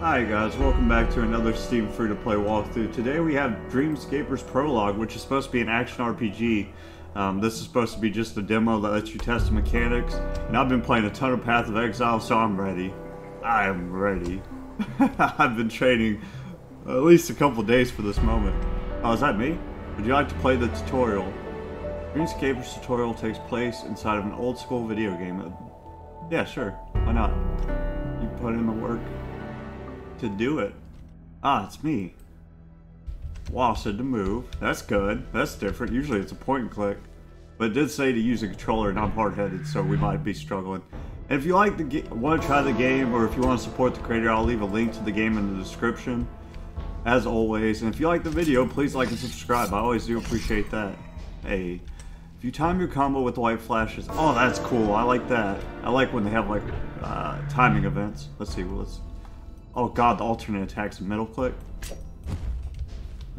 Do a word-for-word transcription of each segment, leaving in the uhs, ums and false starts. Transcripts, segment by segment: Hi guys, welcome back to another Steam free-to-play walkthrough. Today we have Dreamscaper's Prologue, which is supposed to be an action R P G. Um, this is supposed to be just a demo that lets you test the mechanics. And I've been playing a ton of Path of Exile, so I'm ready. I am ready. I've been training at least a couple days for this moment. Oh, is that me? Would you like to play the tutorial? Dreamscaper's tutorial takes place inside of an old-school video game. Yeah, sure. Why not? You put in the work to do it. Ah, it's me. Wow, said to move. That's good. That's different. Usually it's a point and click. But it did say to use a controller, and I'm hard-headed, so we might be struggling. And if you like the want to try the game, or if you want to support the creator, I'll leave a link to the game in the description, as always. And if you like the video, please like and subscribe. I always do appreciate that. Hey. If you time your combo with the white flashes... Oh, that's cool. I like that. I like when they have, like, uh, timing events. Let's see. Well, let's... Oh god, the alternate attacks middle click.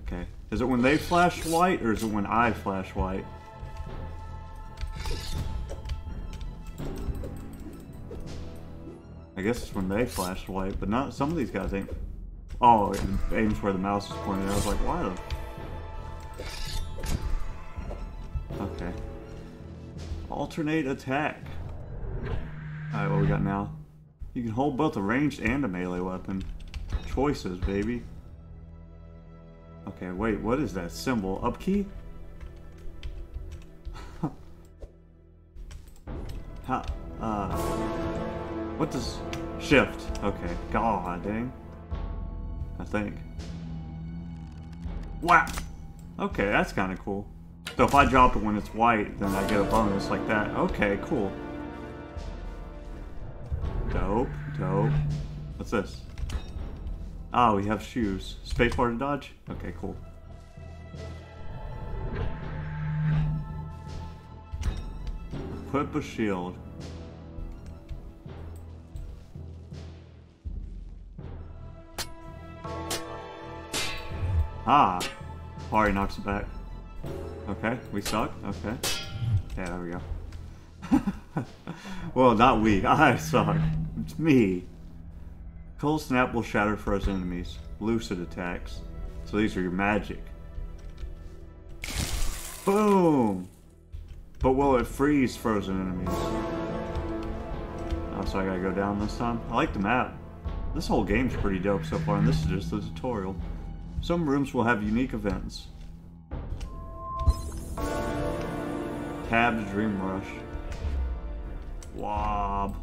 Okay. Is it when they flash white, or is it when I flash white? I guess it's when they flash white, but not some of these guys ain't. Oh, it aims where the mouse is pointed. I was like, why the... Okay. Alternate attack. Alright, what we got now? You can hold both a ranged and a melee weapon. Choices, baby. Okay, wait, what is that symbol? Up key? How, uh, what does... Shift. Okay, god dang. I think. Wow! Okay, that's kind of cool. So if I drop it when it's white, then I get a bonus like that. Okay, cool. Dope, dope. What's this? Ah, we have shoes. Spacebar to dodge? Okay, cool. Equip a shield. Ah! Ari knocks it back. Okay, we suck? Okay. Yeah, there we go. Well, not we. I suck. It's me. Cold Snap will shatter frozen enemies. Lucid attacks. So these are your magic. Boom! But will it freeze frozen enemies? Oh, so I gotta go down this time? I like the map. This whole game's pretty dope so far, and this is just the tutorial. Some rooms will have unique events. Tab to Dream Rush. Wob.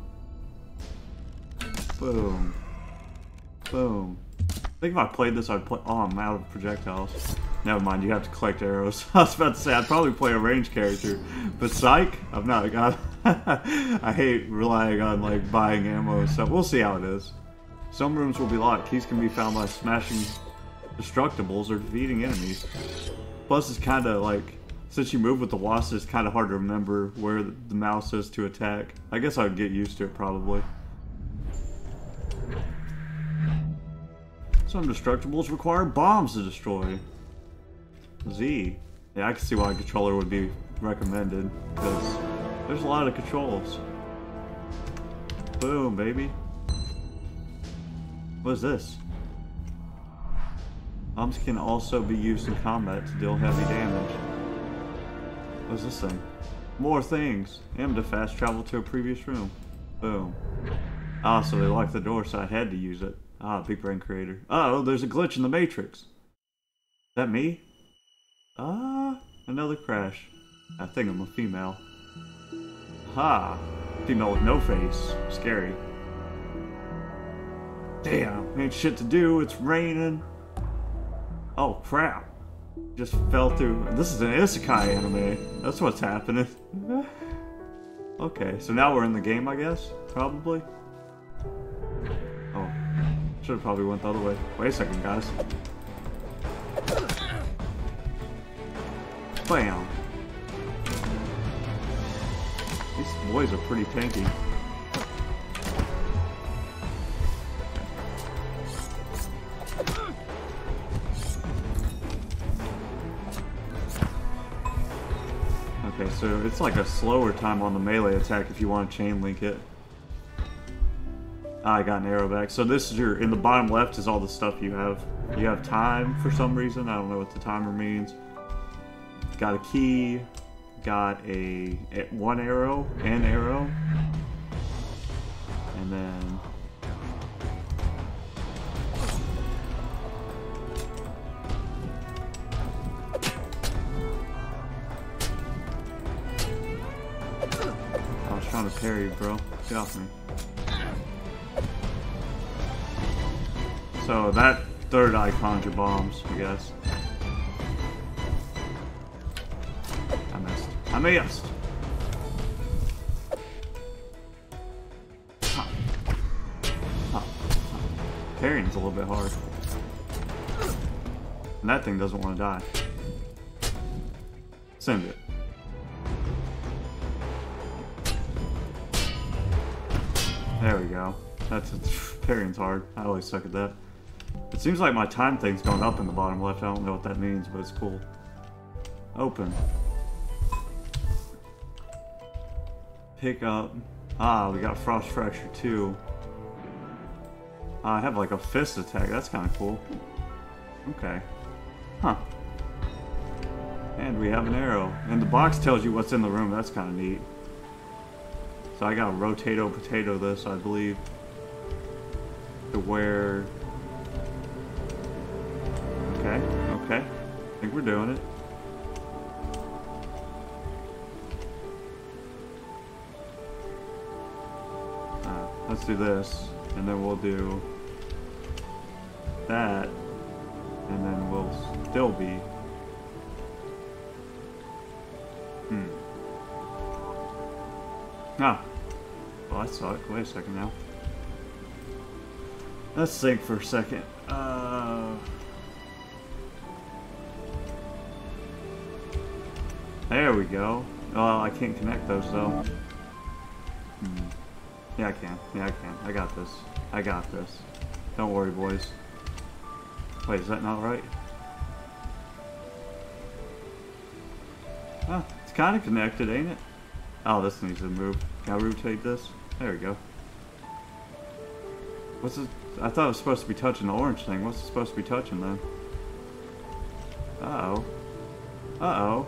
Boom. Boom. I think if I played this, I'd play... Oh, I'm out of projectiles. Never mind, you have to collect arrows. I was about to say, I'd probably play a ranged character. But psych? I'm not a god. I hate relying on, like, buying ammo and stuff. We'll see how it is. Some rooms will be locked. Keys can be found by smashing destructibles or defeating enemies. Plus, it's kind of, like... Since you move with the wasp, it's kind of hard to remember where the mouse is to attack. I guess I would get used to it, probably. Some destructibles require bombs to destroy. Z. Yeah, I can see why a controller would be recommended, because there's a lot of controls. Boom, baby. What is this? Bombs can also be used in combat to deal heavy damage. What's this thing? More things. Am to fast travel to a previous room. Boom. Ah, so they locked the door, so I had to use it. Ah, Big Brain Creator. Uh oh, there's a glitch in the Matrix. Is that me? Ah, another crash. I think I'm a female. Ha! Female with no face. Scary. Damn, ain't shit to do. It's raining. Oh, crap. Just fell through. This is an isekai anime. That's what's happening. Okay, so now we're in the game, I guess? Probably? Oh. Should've probably went the other way. Wait a second, guys. Bam! These boys are pretty tanky. Okay, so it's like a slower time on the melee attack if you want to chain link it. I got an arrow back. So this is your, in the bottom left is all the stuff you have. You have time for some reason. I don't know what the timer means. Got a key. Got a, a one arrow, an arrow. And then... I was trying to parry you, bro. Get off me. So that third eye conjure bombs, I guess. I missed. I missed! Huh. Huh. Huh. Parrying's a little bit hard. And that thing doesn't want to die. Send it. There we go. That's parrying's hard. I always suck at that. It seems like my time thing's going up in the bottom left. I don't know what that means, but it's cool. Open. Pick up. Ah, we got Frost Fracture too. Ah, I have like a fist attack. That's kind of cool. Okay. Huh. And we have an arrow. And the box tells you what's in the room. That's kind of neat. So I gotta rotato potato this, I believe. To where... Okay, okay. I think we're doing it. Alright, let's do this, and then we'll do that, and then we'll still be... Hmm. Ah. Well, that sucked. Wait a second now. Let's think for a second. Uh... There we go. Oh, I can't connect those though. Hmm. Yeah, I can. Yeah, I can. I got this. I got this. Don't worry, boys. Wait, is that not right? Ah, it's kind of connected, ain't it? Oh, this needs to move. Can I rotate this? There we go. What's it? I thought it was supposed to be touching the orange thing. What's it supposed to be touching then? Uh oh. Uh oh.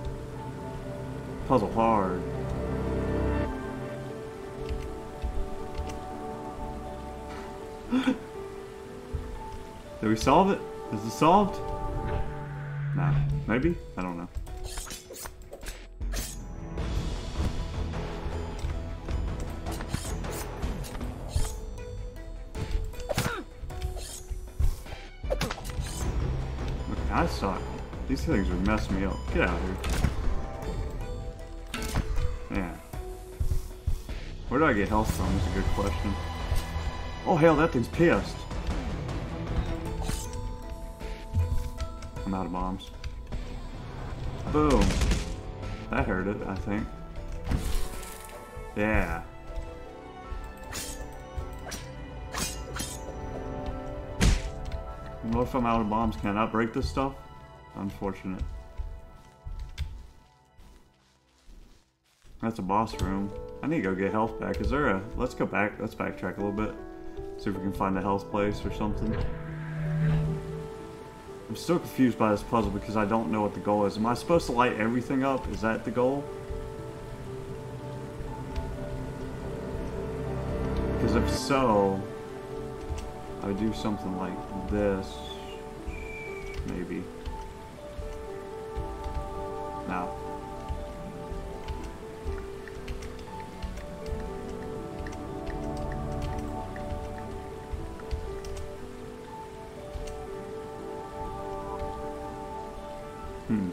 Puzzle hard. Did we solve it? Is it solved? Nah. Maybe? I don't know. I suck. These things would mess me up. Get out of here. Man. Where do I get health from is a good question. Oh hell, that thing's pissed. I'm out of bombs. Boom. That hurt it, I think. Yeah. What if I'm out of bombs? Can I break this stuff? Unfortunate. That's a boss room. I need to go get health back. Is there a... Let's go back. Let's backtrack a little bit. See if we can find a health place or something. I'm still confused by this puzzle because I don't know what the goal is. Am I supposed to light everything up? Is that the goal? Because if so... I would do something like this, maybe. No. Hmm.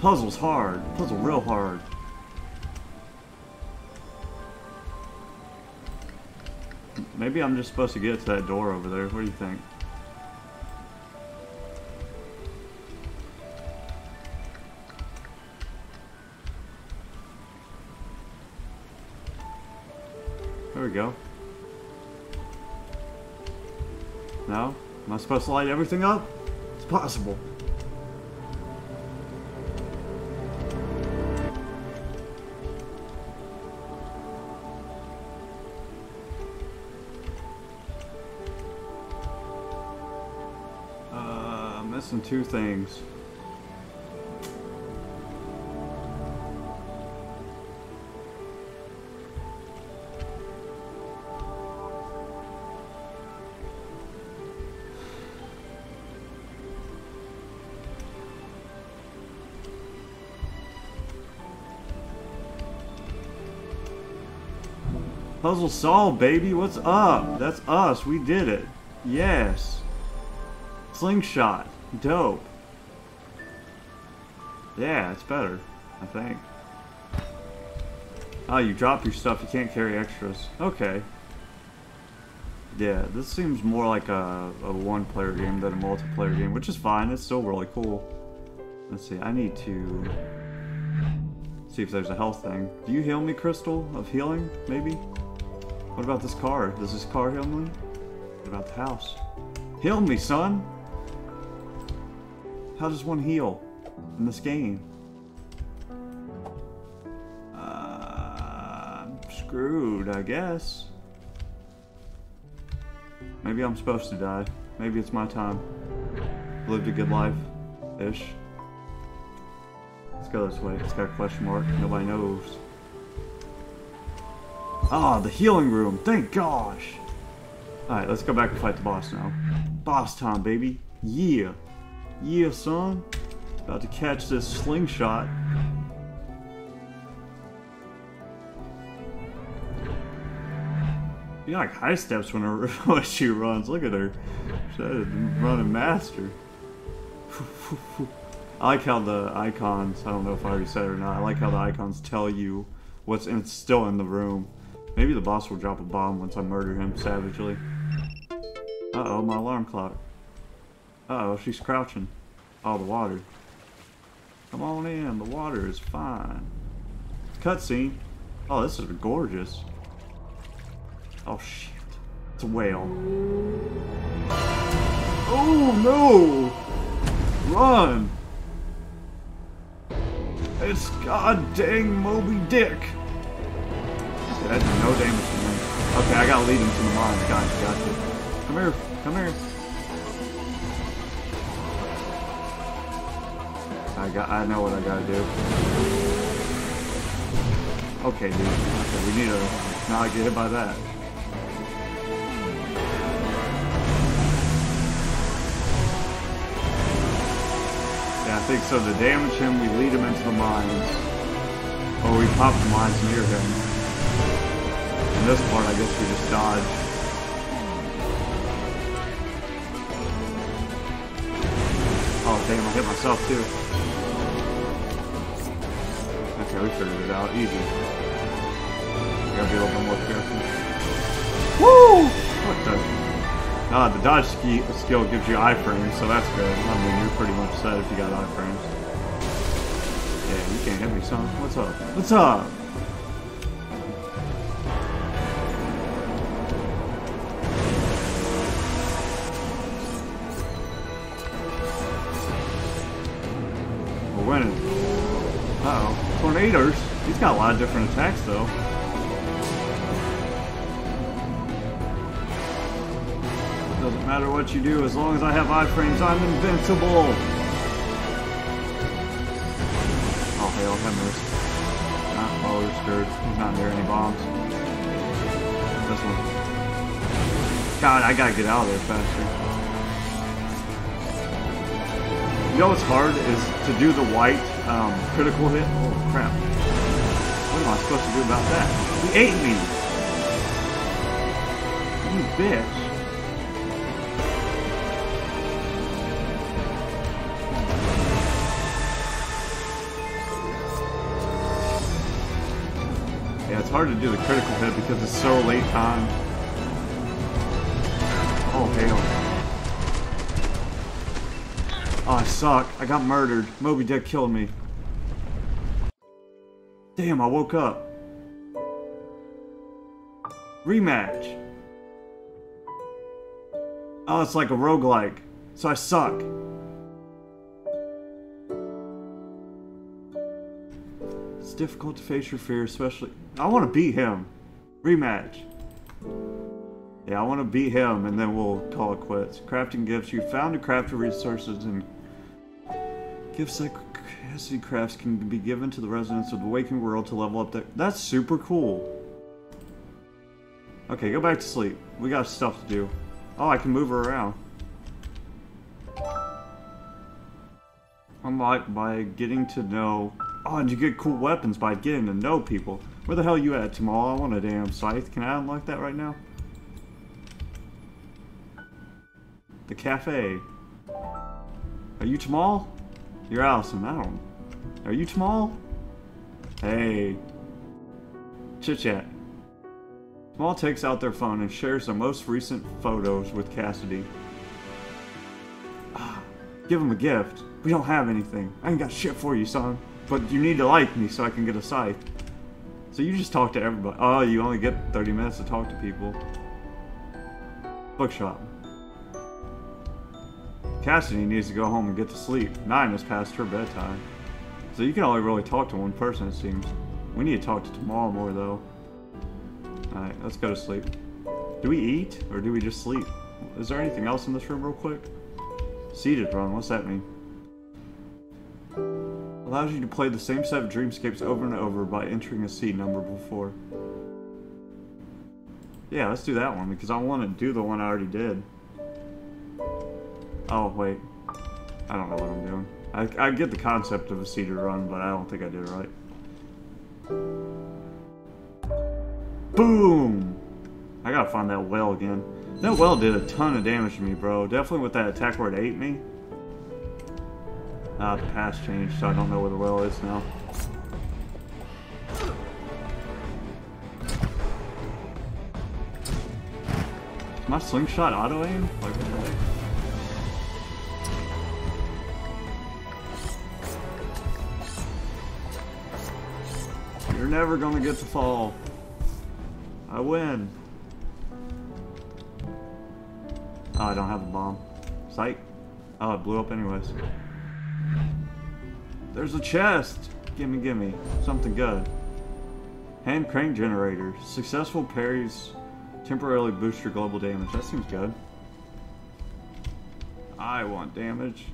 Puzzle's hard. Puzzle real hard. Maybe I'm just supposed to get to that door over there. What do you think? There we go. No? Am I supposed to light everything up? possible. Uh, missing two things. Puzzle solved, baby. What's up? That's us. We did it. Yes. Slingshot. Dope. Yeah, it's better, I think. Oh, you drop your stuff. You can't carry extras. Okay. Yeah, this seems more like a, a one-player game than a multiplayer game, which is fine. It's still really cool. Let's see. I need to see if there's a health thing. Do you heal me, Crystal? Of healing, maybe? What about this car? Does this car heal me? What about the house? Heal me, son! How does one heal in this game? Uh, I'm screwed, I guess. Maybe I'm supposed to die. Maybe it's my time. Lived a good life-ish. Let's go this way. It's got a question mark. Nobody knows. Ah, the healing room. Thank gosh. Alright, let's go back and fight the boss now. Boss time, baby. Yeah. Yeah, son. About to catch this slingshot. You know, like high steps when, her, when she runs. Look at her. She's a running master. I like how the icons, I don't know if I already said it or not, I like how the icons tell you what's in, it's still in the room. Maybe the boss will drop a bomb once I murder him savagely. Uh-oh, my alarm clock. Uh-oh, she's crouching. Oh, the water. Come on in, the water is fine. Cutscene. Oh, this is gorgeous. Oh, shit. It's a whale. Oh, no! Run! It's god dang Moby Dick! Dude, that did no damage to me. Okay, I gotta lead him to the mines. Gotcha, gotcha. Come here, come here. I got, I know what I gotta do. Okay, dude. Okay, we need to not get hit by that. I think so. To damage him, we lead him into the mines, or we pop the mines near him. In this part, I guess we just dodge. Oh damn! I hit myself too. Okay, we figured it out. Easy. We gotta be a little bit more careful. Woo! What the? Uh, the dodge ski skill gives you iframes, so that's good. I mean, you're pretty much set if you got iframes. Yeah, you can't hit me, son. What's up? What's up? We're winning. Uh-oh. Tornadoes. He's got a lot of different attacks, though. Doesn't matter what you do, as long as I have iframes, I'm invincible! Oh, hail, have mercy. Oh, we're screwed. He's not near any bombs. This one. God, I gotta get out of there faster. You know what's hard is to do the white um, critical hit. Oh, crap. What am I supposed to do about that? He ate me! You bitch. It's hard to do the critical hit because it's so late time. Oh, hell. Oh, I suck. I got murdered. Moby Dick killed me. Damn, I woke up. Rematch. Oh, it's like a roguelike. So I suck. difficult to face your fear, especially... I want to beat him. Rematch. Yeah, I want to beat him, and then we'll call it quits. Crafting gifts. You found a craft of resources, and gifts that crafts can be given to the residents of the waking world to level up their... That's super cool. Okay, go back to sleep. We got stuff to do. Oh, I can move her around. Unlocked by getting to know... Oh, and you get cool weapons by getting to know people. Where the hell are you at, Tamal? I want a damn scythe. Can I unlock that right now? The cafe. Are you Tamal? You're Allison. I don't... Are you Tamal? Hey. Chit-chat. Tamal takes out their phone and shares their most recent photos with Cassidy. Ah, give him a gift. We don't have anything. I ain't got shit for you, son. But you need to like me so I can get a scythe. So you just talk to everybody. Oh, you only get thirty minutes to talk to people. Bookshop. Cassidy needs to go home and get to sleep. Nine is past her bedtime. So you can only really talk to one person, it seems. We need to talk to Tamal more, though. Alright, let's go to sleep. Do we eat? Or do we just sleep? Is there anything else in this room real quick? Seated run, what's that mean? Allows you to play the same set of dreamscapes over and over by entering a seed number before. Yeah, let's do that one, because I want to do the one I already did. Oh, wait. I don't know what I'm doing. I, I get the concept of a seeded run, but I don't think I did it right. Boom! I gotta find that well again. That well did a ton of damage to me, bro. Definitely with that attack where it ate me. Ah, the pass changed, so I don't know where the well is now. Is my slingshot auto-aim? Like, what the heck? You're never gonna get to fall. I win. Oh, I don't have a bomb. Psych. Oh, it blew up anyways. There's a chest. Gimme, gimme. Something good. Hand crank generator. Successful parries temporarily boost your global damage. That seems good. I want damage.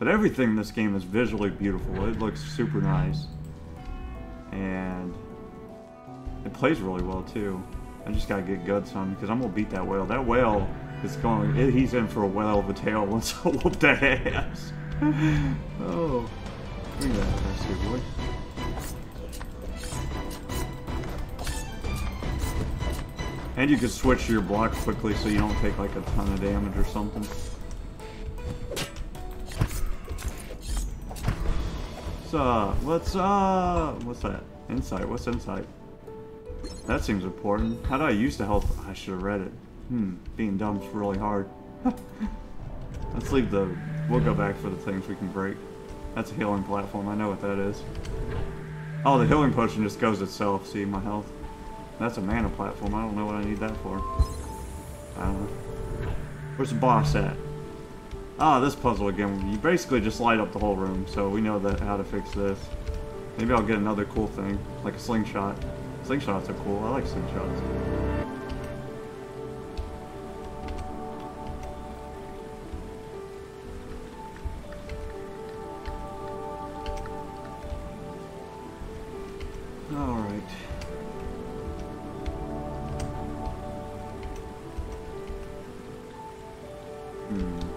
But everything in this game is visually beautiful. It looks super nice. And it plays really well too. I just gotta get guts on because I'm gonna beat that whale. That whale is going. It, he's in for a whale of a tail once I whoop that ass. Oh, bring that nasty boy. And you can switch your block quickly so you don't take like a ton of damage or something. Up? What's up? What's that? Insight. What's insight? That seems important. How do I use the health? I should have read it. Hmm. Being dumb's really hard. Let's leave the... We'll go back for the things we can break. That's a healing platform. I know what that is. Oh, the healing potion just goes itself. See, my health. That's a mana platform. I don't know what I need that for. I don't know. Where's the boss at? Ah, this puzzle again. You basically just light up the whole room, so we know that how to fix this. Maybe I'll get another cool thing, like a slingshot. Slingshots are cool. I like slingshots. All right. Hmm.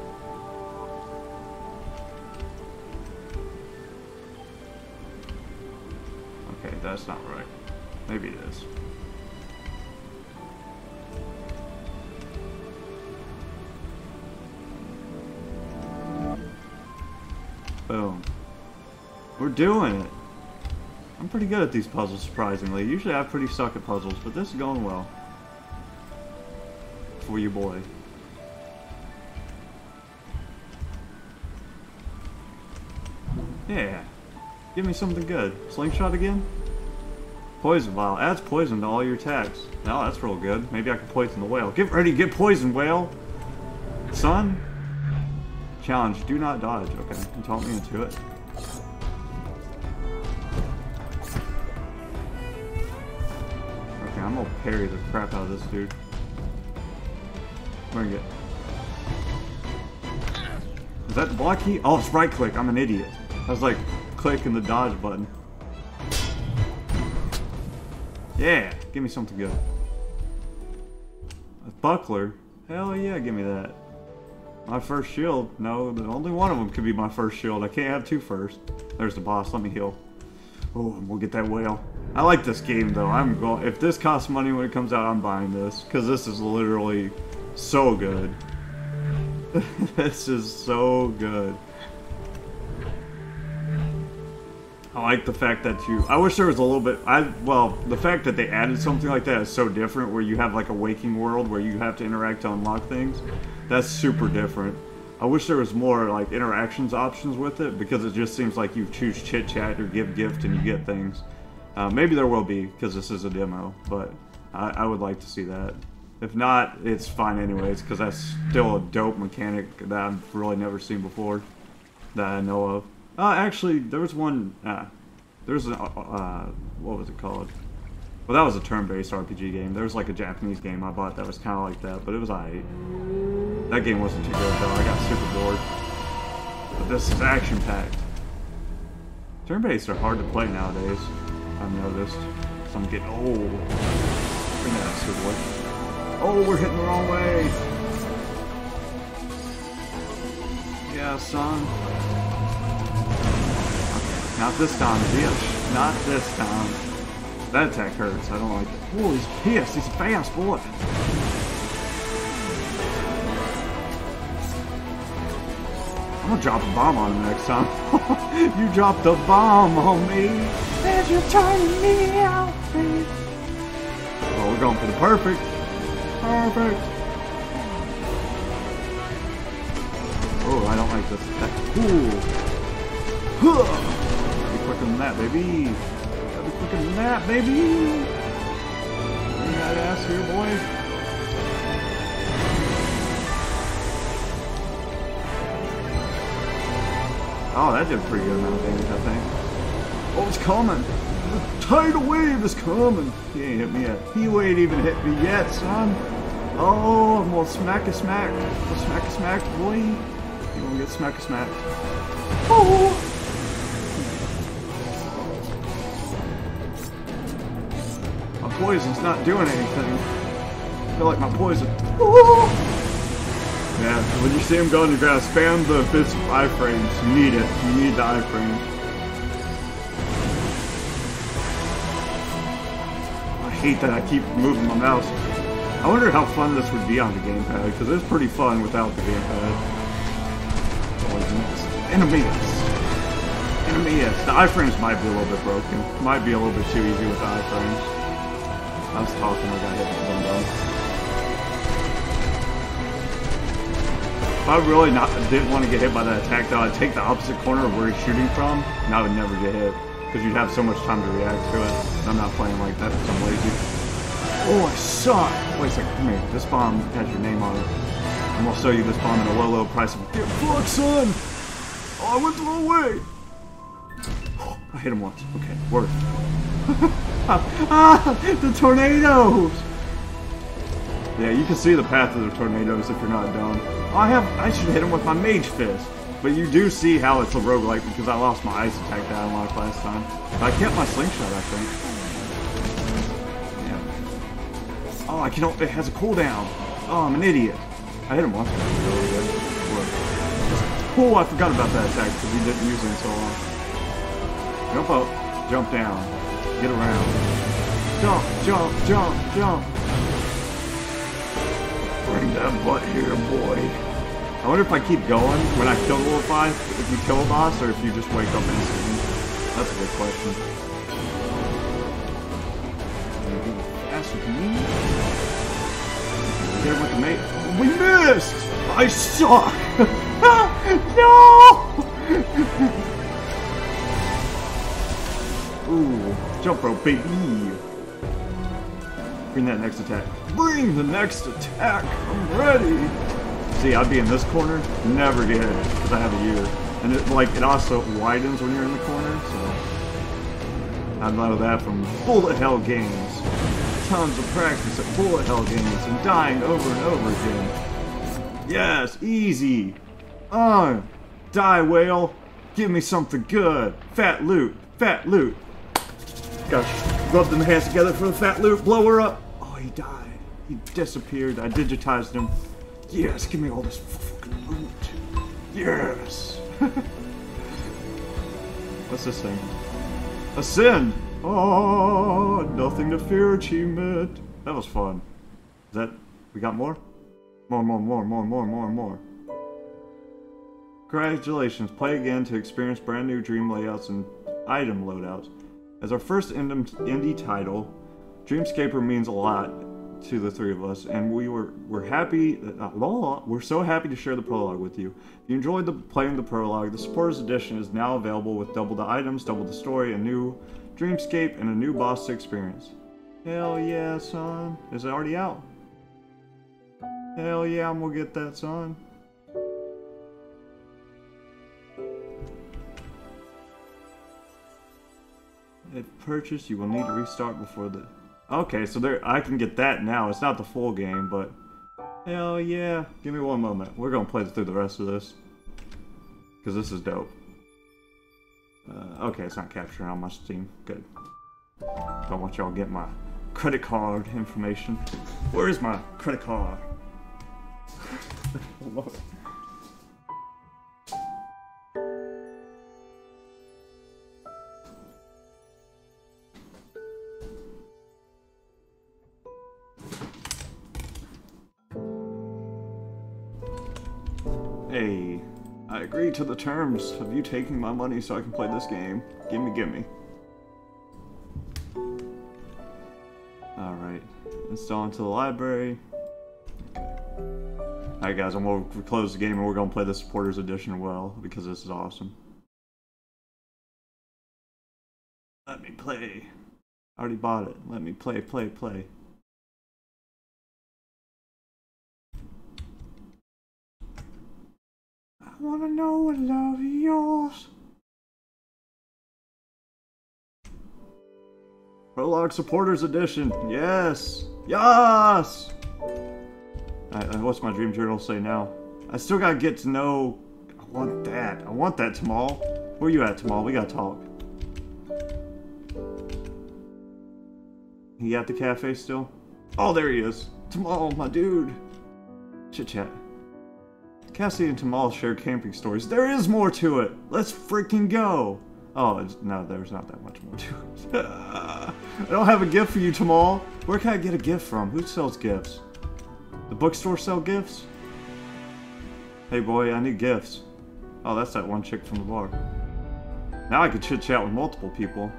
That's not right. Maybe it is. Boom. We're doing it. I'm pretty good at these puzzles, surprisingly. Usually I pretty suck at puzzles, but this is going well. For you, boy. Yeah. Give me something good. Slingshot again? Poison vial. Adds poison to all your attacks. No, that's real good. Maybe I can poison the whale. Get ready, get poisoned, whale! Son? Challenge. Do not dodge. Okay, you taught me into it. second. I'm gonna parry the crap out of this dude. Bring it. Is that the block key? Oh, it's right click. I'm an idiot. I was like clicking the dodge button. Yeah, give me something good. A buckler? Hell yeah, give me that. My first shield? No, only one of them could be my first shield. I can't have two first. There's the boss. Let me heal. Oh, and we'll get that whale. I like this game though. I'm going. If this costs money when it comes out, I'm buying this because this is literally so good. This is so good. I like the fact that you. I wish there was a little bit. I well, the fact that they added something like that is so different. Where you have like a waking world where you have to interact to unlock things. That's super different. I wish there was more like interactions options with it because it just seems like you choose chit chat or give gift and you get things. Uh, maybe there will be because this is a demo, but I, I would like to see that. If not, it's fine anyways because that's still a dope mechanic that I've really never seen before that I know of. Uh, actually, there was one. Uh, there's an. Uh, what was it called? Well, that was a turn-based R P G game. There was like a Japanese game I bought that was kind of like that, but it was alright. That game wasn't too good though. I got super bored. But this is action-packed. Turn-based are hard to play nowadays. I've noticed. So I'm getting old. Bring that up, super boy. Oh, we're hitting the wrong way. Yeah, son. Okay, not this time, bitch. Not this time. That attack hurts. I don't like it. Oh, he's pissed. He's fast, boy. I'm gonna drop a bomb on him next time. You dropped a bomb on me. As you're turning me out, babe. Well, we're going for the perfect. Perfect. Oh, I don't like this. That's cool. Huh. Be quicker than that, baby. Gotta be quicker than that, baby. Bring that ass here, boy. Oh, that did a pretty good amount of damage, I think. Oh, it's coming! The tidal wave is coming! He ain't hit me yet. He ain't even hit me yet, son! Oh, I'm gonna smack a smack. I'm gonna smack a smack, boy! You're gonna get smack a smack. Oh! My poison's not doing anything. I feel like my poison. Oh! Yeah, when you see him go on the ground, spam the fist iframes. You need it. You need the iframes. I hate that I keep moving my mouse. I wonder how fun this would be on the gamepad, because it's pretty fun without the gamepad. Enemy us. Enemy us. The iframes might be a little bit broken. Might be a little bit too easy with the iframes. I was talking, I got hit with them though. If I really not didn't want to get hit by that attack, though, I'd take the opposite corner of where he's shooting from, and I would never get hit because you'd have so much time to react to it. And I'm not playing like that because I'm lazy. Oh, I suck! Wait a second, come here. This bomb has your name on it. I'm gonna sell you this bomb at a low, low price. Get fucked, son! Oh, I went the wrong way. Oh, I hit him once. Okay, worth. Ah, the tornadoes! Yeah, you can see the path of the tornadoes if you're not done. I have I should hit him with my mage fist. But you do see how it's a roguelike because I lost my ice attack that I unlocked last time. But I kept my slingshot, I think. Yeah. Oh, I can it has a cooldown. Oh, I'm an idiot. I hit him once. Oh, I forgot about that attack because we didn't use it in so long. Jump up, jump down, get around. Jump, jump, jump, jump. Bring that butt here, boy. I wonder if I keep going when I kill a boss, if you kill a boss, or if you just wake up instantly. That's a good question. Maybe fast with me. Get him with the mate. We missed! I suck! No! Ooh, jump rope, baby. Bring that next attack. Bring the next attack! I'm ready! See, I'd be in this corner, never get it, because I have a year. And it, like, it also widens when you're in the corner, so... I've learned that from Bullet Hell Games. tons of practice at bullet hell games and dying over and over again. Yes, easy! Uh, die, whale! Give me something good! Fat loot! Fat loot! Gosh, rub them hands together for the fat loot! Blow her up! Oh, he died. He disappeared. I digitized him. Yes, give me all this fucking loot. Yes! What's this thing? Ascend! Oh, nothing to fear achievement. That was fun. Is that... we got more? More, more, more, more, more, more, more. Congratulations. Play again to experience brand new dream layouts and item loadouts. As our first indie title, Dreamscaper means a lot to the three of us, and we were we're happy uh, blah, we're so happy to share the prologue with you. If you enjoyed the playing the prologue, the Supporter's Edition is now available with double the items, double the story, a new dreamscape, and a new boss to experience. Hell yeah, son. Is it already out? Hell yeah, I'm gonna get that, son. If purchased, you will need to restart before the... Okay, so there, I can get that now. It's not the full game, but... Hell yeah. Give me one moment. We're gonna play through the rest of this. Because this is dope. Uh, okay, it's not capturing on my Steam. Good. Don't want y'all to get my credit card information. Where is my credit card? I love it. Hey, I agree to the terms of you taking my money so I can play this game. Gimme, gimme. Alright, install into the library. Okay. Alright guys, I'm going to close the game and we're going to play the Supporter's Edition well, because this is awesome. Let me play. I already bought it. Let me play, play, play. I wanna know what love yours. Prologue Supporters Edition. Yes! Yes! Alright, what's my dream journal say now? I still gotta get to know... I want that. I want that, Tamal. Where you at, Tamal? We gotta talk. He at the cafe still? Oh, there he is. Tamal, my dude. Chit-chat. Cassie and Tamal share camping stories. There is more to it! Let's freaking go! Oh, it's, no, there's not that much more to it. I don't have a gift for you, Tamal. Where can I get a gift from? Who sells gifts? The bookstore sell gifts? Hey boy, I need gifts. Oh, that's that one chick from the bar. Now I can chit-chat with multiple people.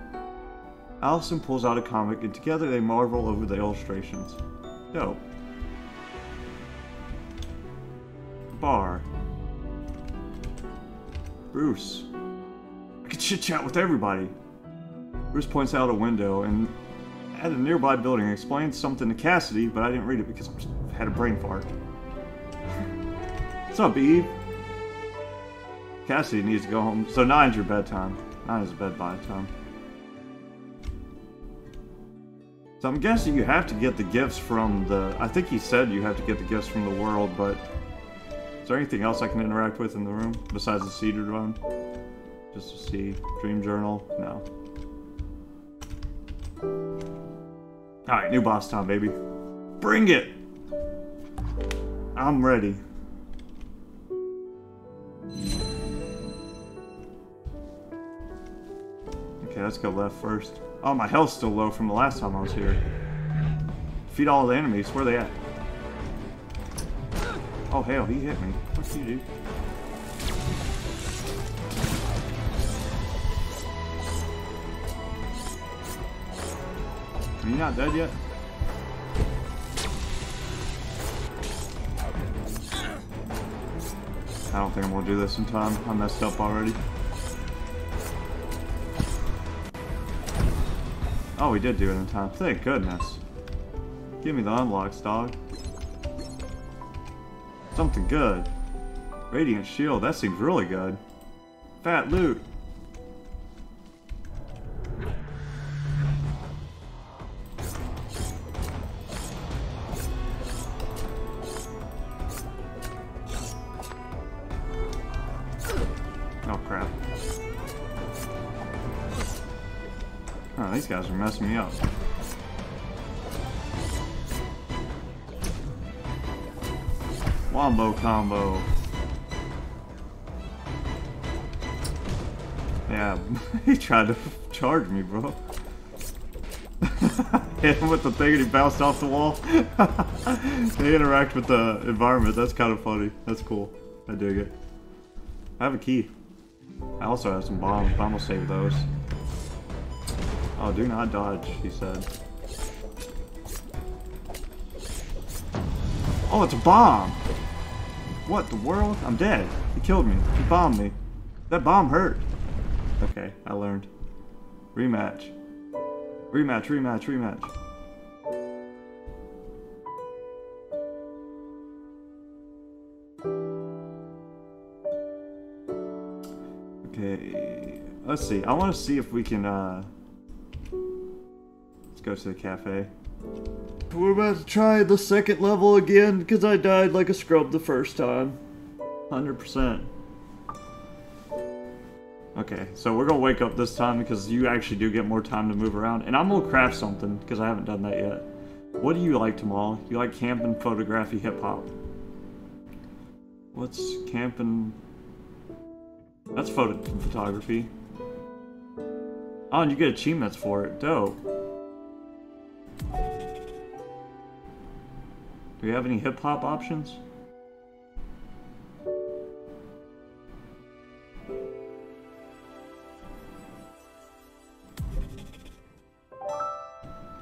Allison pulls out a comic and together they marvel over the illustrations. Dope. Bar. Bruce. I could chit-chat with everybody. Bruce points out a window and at a nearby building explains something to Cassidy, but I didn't read it because I had a brain fart. What's up, Eve? Cassidy needs to go home. So nine's your bedtime. Nine is bed by time. So I'm guessing you have to get the gifts from the... I think he said you have to get the gifts from the world, but... Is there anything else I can interact with in the room besides the cedar drone? Just to see. Dream journal? No. Alright, new boss time, baby. Bring it! I'm ready. Okay, let's go left first. Oh, my health's still low from the last time I was here. Defeat all the enemies. Where are they at? Oh hell, he hit me. What's he do? Are you not dead yet? I don't think I'm gonna do this in time. I messed up already. Oh, we did do it in time. Thank goodness. Give me the unlocks, dog. Something good. Radiant shield, that seems really good. Fat loot. crap. Oh, these guys are messing me up. Wombo combo. Yeah, he tried to charge me, bro. Hit him with the thing and he bounced off the wall. They interact with the environment. That's kind of funny. That's cool. I dig it. I have a key. I also have some bombs, but I'm gonna save those. Oh, do not dodge, he said. Oh, it's a bomb! What the world? I'm dead. He killed me. He bombed me. That bomb hurt. Okay, I learned. Rematch. Rematch, rematch, rematch. Okay, let's see. I want to see if we can, uh... let's go to the cafe. We're about to try the second level again, because I died like a scrub the first time. one hundred percent. Okay, so we're going to wake up this time because you actually do get more time to move around. And I'm going to craft something because I haven't done that yet. What do you like, Tamal? You like camping, photography, hip-hop. What's camping? That's photo photography. Oh, and you get achievements for it. Dope. Do we have any hip-hop options?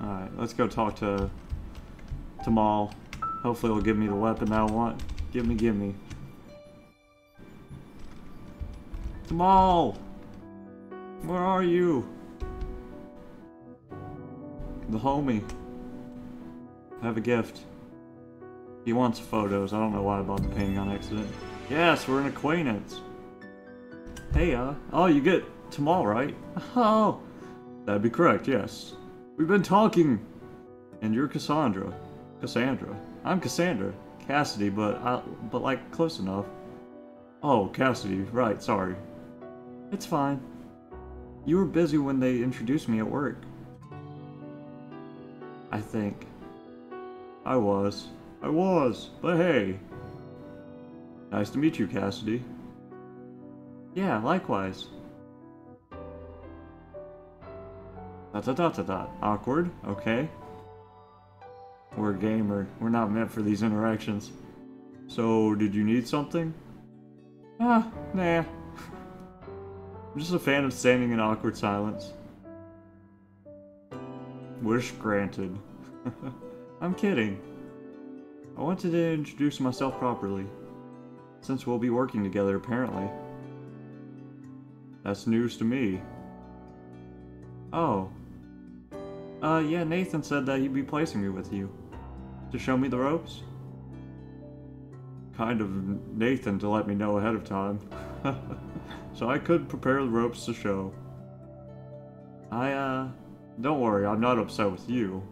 Alright, let's go talk to Tamal. Hopefully he'll give me the weapon that I want. Give me, give me. Tamal! Where are you? The homie. I have a gift. He wants photos. I don't know why I bought the painting on accident. Yes, we're an acquaintance. Hey, uh. Oh, you get Tamal, right? Oh! That'd be correct, yes. We've been talking! And you're Cassandra. Cassandra. I'm Cassandra. Cassidy, but I, but like, close enough. Oh, Cassidy. Right, sorry. It's fine. You were busy when they introduced me at work. I think. I was. I was, but hey. Nice to meet you, Cassidy. Yeah, likewise. Da da da da da. Awkward, okay. We're a gamer. We're not meant for these interactions. So, did you need something? Ah, nah. I'm just a fan of standing in awkward silence. Wish granted. I'm kidding. I wanted to introduce myself properly, since we'll be working together apparently. That's news to me. Oh. Uh, yeah, Nathan said that he'd be placing me with you. To show me the ropes? Kind of Nathan to let me know ahead of time. So I could prepare the ropes to show. I, uh, don't worry, I'm not upset with you.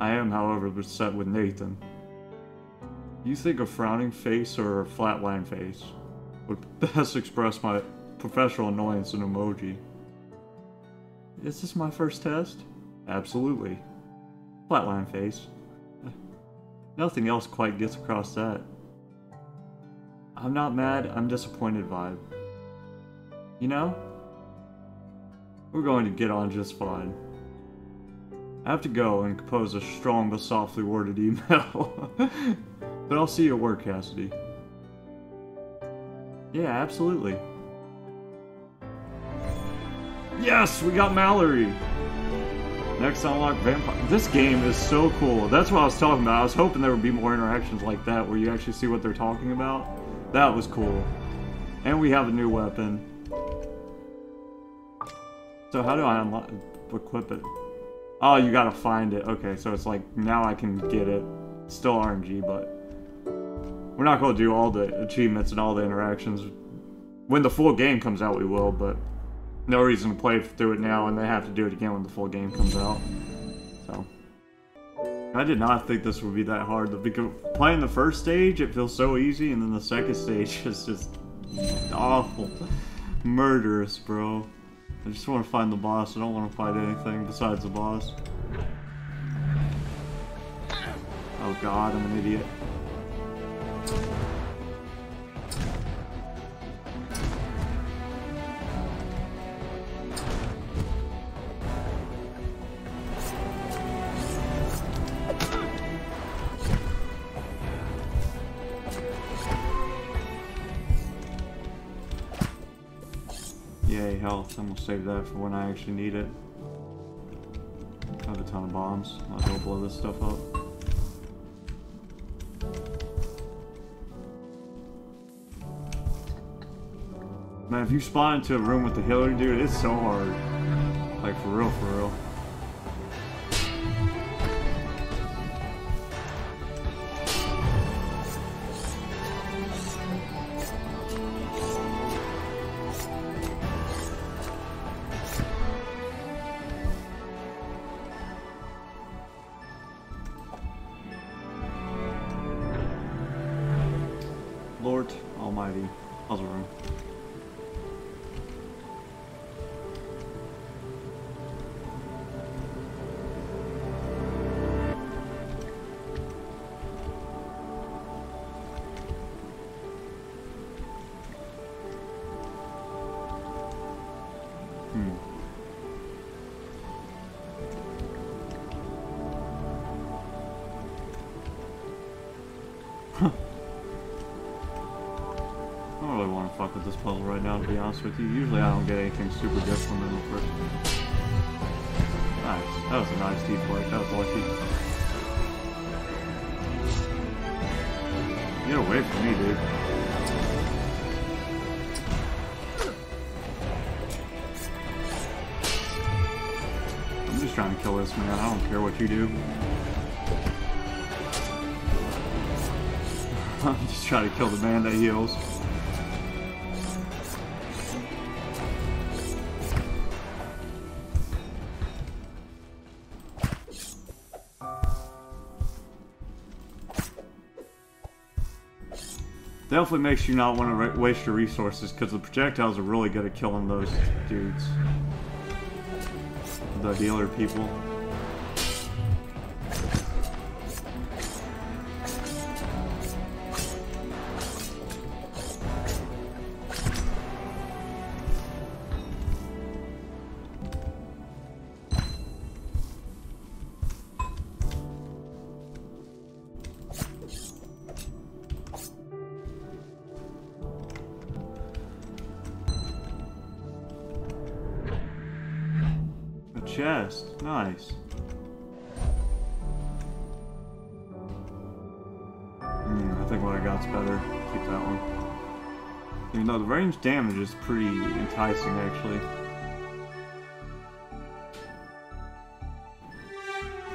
I am, however, upset with Nathan. You think a frowning face or a flatline face would best express my professional annoyance in emoji. Is this my first test? Absolutely. Flatline face. Nothing else quite gets across that. I'm not mad, I'm disappointed vibe. You know? We're going to get on just fine. I have to go and compose a strong but softly worded email. But I'll see you at work, Cassidy. Yeah, absolutely. Yes! We got Mallory! Next unlock Vampire. This game is so cool. That's what I was talking about. I was hoping there would be more interactions like that where you actually see what they're talking about. That was cool. And we have a new weapon. So how do I unlock equip it? Oh, you gotta find it. Okay, so it's like, now I can get it. It's still R N G, but... we're not gonna do all the achievements and all the interactions. When the full game comes out, we will, but... no reason to play through it now, and they have to do it again when the full game comes out. So... I did not think this would be that hard, because playing the first stage, it feels so easy, and then the second stage is just Awful. Murderous, bro. I just want to find the boss. I don't want to fight anything besides the boss. Oh god, I'm an idiot. Health. I'm gonna save that for when I actually need it. I have a ton of bombs. Might as well blow this stuff up. Man, if you spawn into a room with the healer, dude, it's so hard. Like, for real, for real. With you. Usually I don't get anything super good from middle first. Nice. That was a nice deep play. That was lucky. Get away from me, dude. I'm just trying to kill this man. I don't care what you do. I'm just trying to kill the man that heals. Definitely makes you not want to waste your resources because the projectiles are really good at killing those dudes. The healer people. Damage is pretty enticing, actually.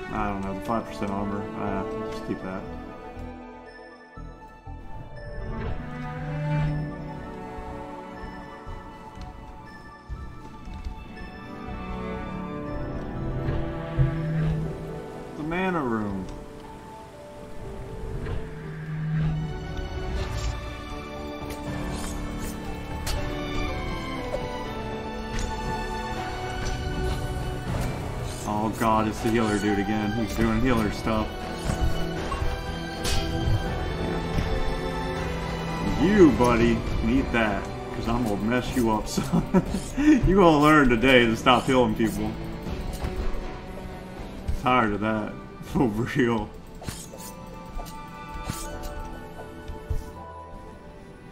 I don't know, the five percent armor. Uh, just keep that. The mana room. God, it's the healer dude again. He's doing healer stuff. You, buddy, need that. Because I'm going to mess you up, son. You're going to learn today to stop healing people. Tired of that. For real.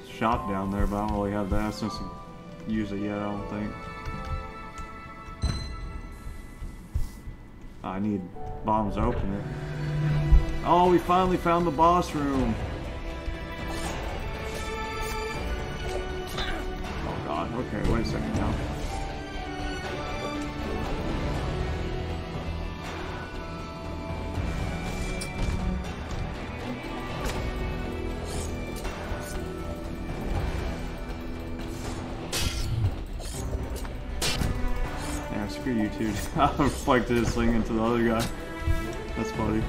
Shop down there, but I don't really have the essence to use it yet, I don't think. I need bombs to open it. Oh, we finally found the boss room. Oh god, okay, wait a second now. Dude, I reflected his thing into the other guy. That's funny.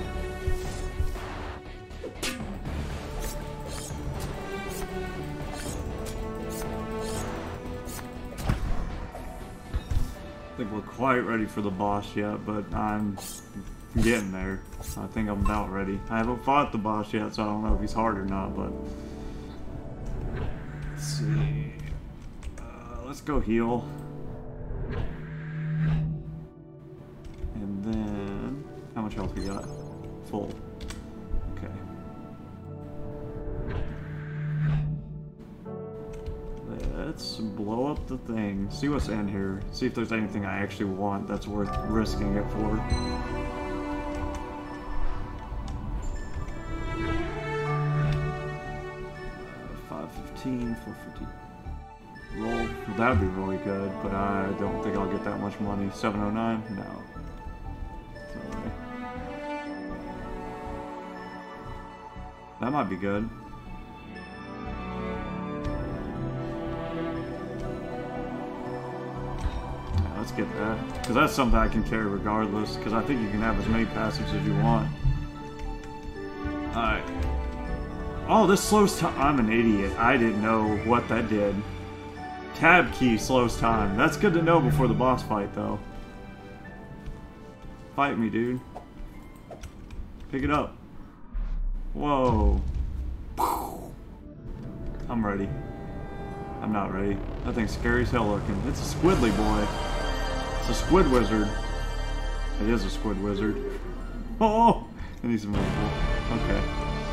think we're quite ready for the boss yet, but I'm getting there. I think I'm about ready. I haven't fought the boss yet, so I don't know if he's hard or not, but... Let's see... Uh, let's go heal. And then... How much health we got? Full. Let's blow up the thing, see what's in here, see if there's anything I actually want that's worth risking it for. Uh, five fifteen, four fifty. Roll. That would be really good, but I don't think I'll get that much money. seven oh nine? No. Sorry. That might be good. Let's get that, because that's something I can carry regardless, because I think you can have as many passives as you want. Alright. Oh, this slows time. I'm an idiot. I didn't know what that did. Tab key slows time. That's good to know before the boss fight, though. Fight me, dude. Pick it up. Whoa. I'm ready. I'm not ready. That thing's scary as hell looking. It's a squiddly boy. It's a squid wizard. It is a squid wizard. Oh! I need some more. Okay.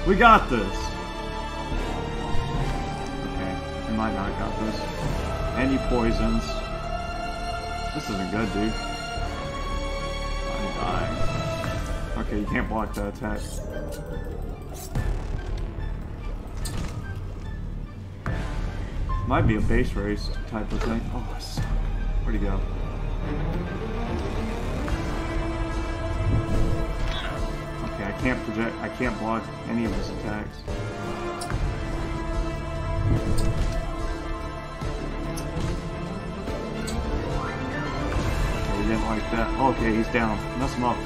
We got this! Okay. I might not have got this. Any poisons. This isn't good, dude. I'm dying. Okay, you can't block that attack. Might be a base race type of thing. Oh, I suck. Where'd he go? Okay, I can't project, I can't block any of his attacks. Okay, he didn't like that. Okay, he's down. Mess him up.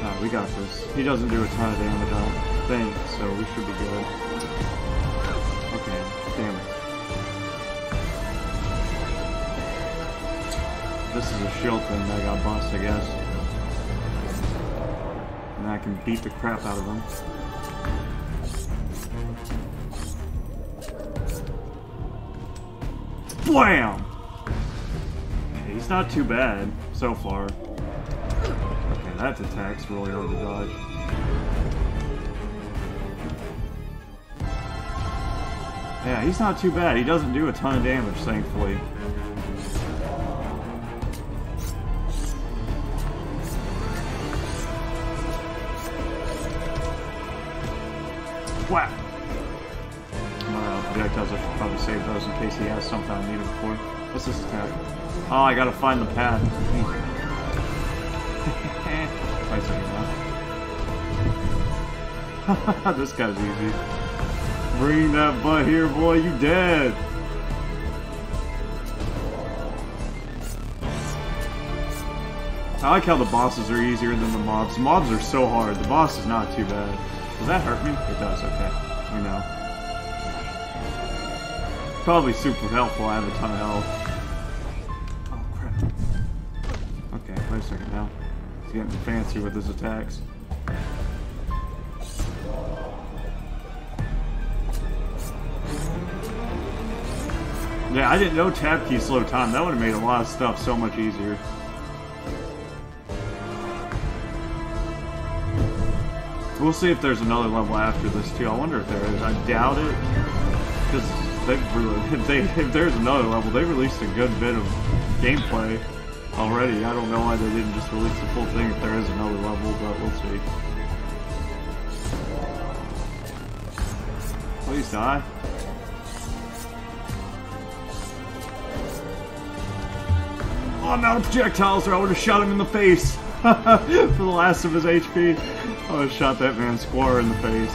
Uh, we got this. He doesn't do a ton of damage, I don't think, so we should be good. Okay, damn it. This is a shield thing that I got bust, I guess. And I can beat the crap out of him. Blam! He's not too bad so far. Okay, that attack's really hard to dodge. Yeah, he's not too bad. He doesn't do a ton of damage, thankfully. Whack! My projectiles, I should probably save those in case he has something I needed before. What's this attack? Oh, I gotta find the path. Wait a second now. This guy's easy. Bring that butt here, boy. You dead. I like how the bosses are easier than the mobs. The mobs are so hard. The boss is not too bad. Does that hurt me? It does. Okay. We know. Probably super helpful. I have a ton of health. Wait a second now. He's getting fancy with his attacks. Yeah, I didn't know tab key slow time. That would have made a lot of stuff so much easier. We'll see if there's another level after this too. I wonder if there is. I doubt it. Because they've really, if, they, if there's another level, they released a good bit of gameplay already. I don't know why they didn't just release the full thing if there is another level, but we'll see. Please die. Oh, I'm out of projectiles, or I would have shot him in the face for the last of his H P. I would have shot that man square in the face.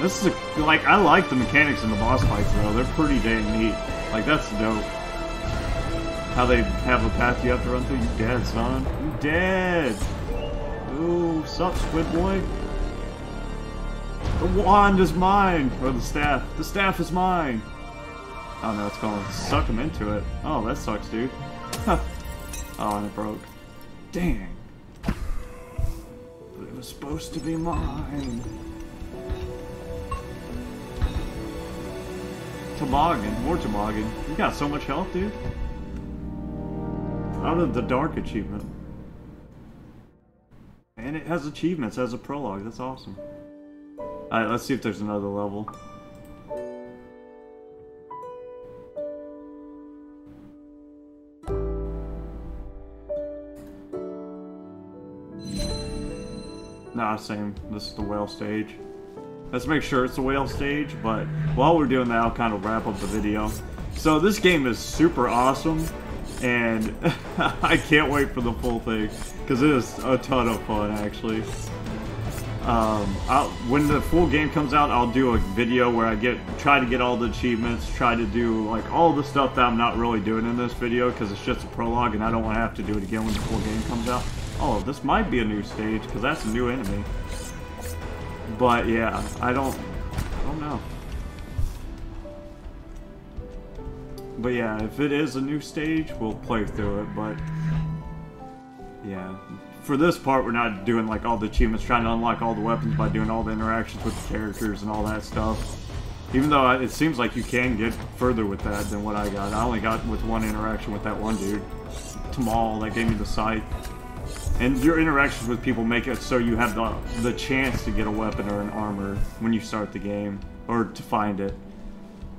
This is a, like, I like the mechanics in the boss fights though. They're pretty dang neat. Like, that's dope. How they have a path you have to run through. You dead, son. You dead. Ooh, sup, squid boy. The wand is mine! Or the staff. The staff is mine! Oh no, it's gonna suck him into it. Oh, that sucks, dude. Huh. Oh, and it broke. Dang. But it was supposed to be mine. Toboggan. More toboggan. You got so much health, dude. Out of the dark achievement. And it has achievements as a prologue. That's awesome. Alright, let's see if there's another level. Nah, same. This is the whale stage. Let's make sure it's the whale stage, but while we're doing that, I'll kind of wrap up the video. So this game is super awesome, and I can't wait for the full thing, because it is a ton of fun, actually. Um, I'll, when the full game comes out, I'll do a video where I get try to get all the achievements, try to do like all the stuff that I'm not really doing in this video because it's just a prologue and I don't want to have to do it again when the full game comes out. Oh, this might be a new stage because that's a new enemy. But yeah, I don't, I don't know. But yeah, if it is a new stage, we'll play through it. But yeah. For this part, we're not doing like all the achievements, trying to unlock all the weapons by doing all the interactions with the characters and all that stuff. Even though it seems like you can get further with that than what I got. I only got with one interaction with that one dude, Tamal, that gave me the scythe. And your interactions with people make it so you have the, the chance to get a weapon or an armor when you start the game, or to find it.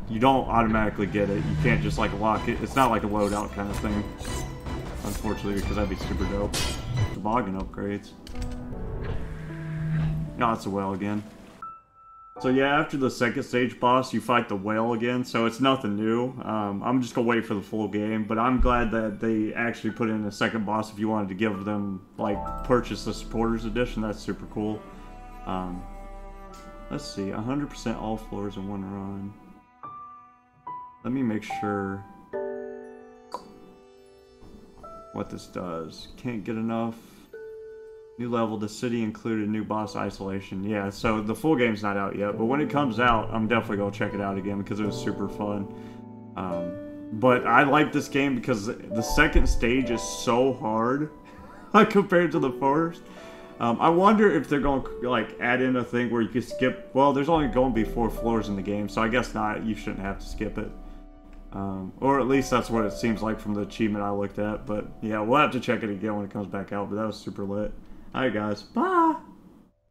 You don't automatically get it. You can't just like lock it. It's not like a loadout kind of thing, unfortunately, because that'd be super dope. Toboggan upgrades. No, it's a whale again. So yeah, after the second stage boss, you fight the whale again, so it's nothing new. Um, I'm just gonna wait for the full game, but I'm glad that they actually put in a second boss if you wanted to give them, like, purchase the Supporter's Edition. That's super cool. Um, let's see, one hundred percent all floors in one run. Let me make sure what this does. Can't get enough. New level, the city included, new boss isolation. Yeah, so the full game's not out yet, but when it comes out, I'm definitely gonna check it out again because it was super fun. Um, but I like this game because the second stage is so hard compared to the first. Um, I wonder if they're gonna like add in a thing where you can skip. Well, there's only gonna be four floors in the game, so I guess not. You shouldn't have to skip it. Um, or at least that's what it seems like from the achievement I looked at. But yeah, we'll have to check it again when it comes back out. But that was super lit. Alright guys, bye!